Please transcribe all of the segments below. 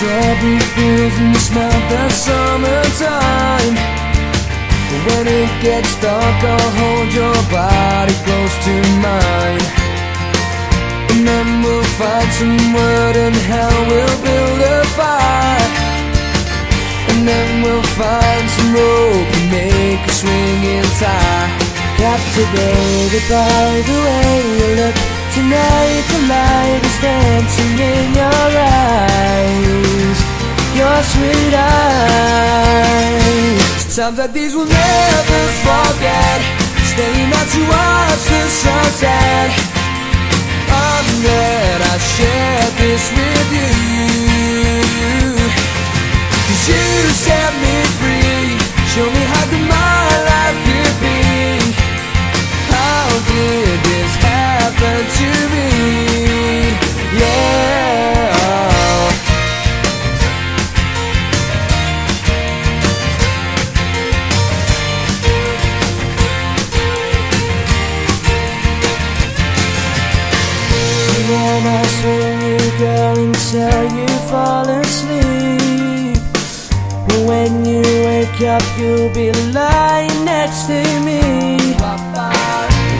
strawberry fields and the smell of the summertime. But when it gets dark, I'll hold your body close to mine, and then we'll find some wood and hell, we'll build a fire, and then we'll find some rope and make a swinging tie. Captivated by the way you look tonight, the light is dancing in your eyes, your sweet eyes. Times like these we'll never forget, staying out to watch the sunset. I'm glad I shared this with you, 'cause you set me free, show me how good my life could be. How did this happen to me? Yeah. When I swing you, girl, until you fall asleep, but when you wake up, you'll be lying next to me.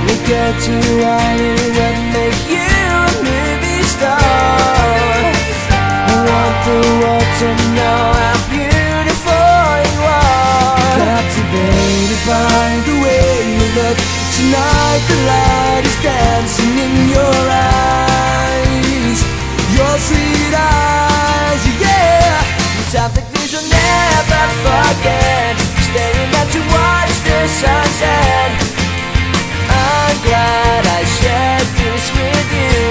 Look out to eye, it would make you a movie star. I want the world to know how beautiful you are. Captivated by the way you look tonight, the light is dancing in your eyes, your sweet eyes, yeah. Times like these will never forget, staring out to watch the sunset. I'm glad I shared this with you.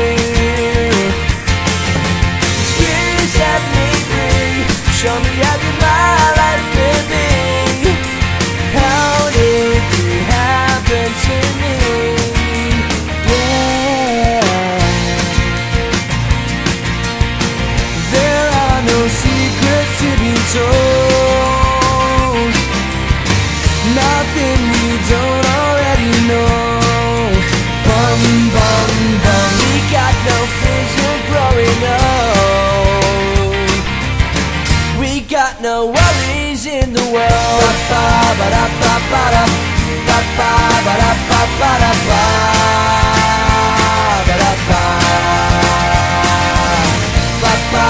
You set me free, show me how good my life could be. How did it happen to me? Yeah. There are no secrets to be told, nothing we don't already know. No things we're growing up, we got no worries in the world. Ba ba ba ba ba ba ba ba ba ba ba ba ba ba ba ba ba ba ba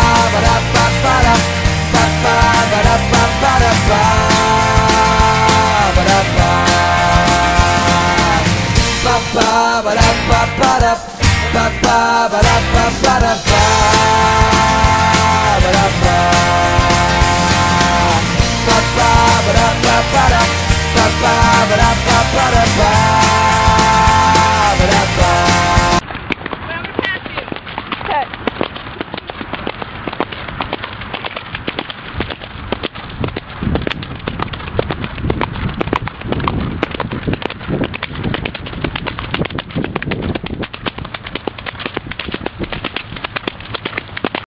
ba ba ba ba.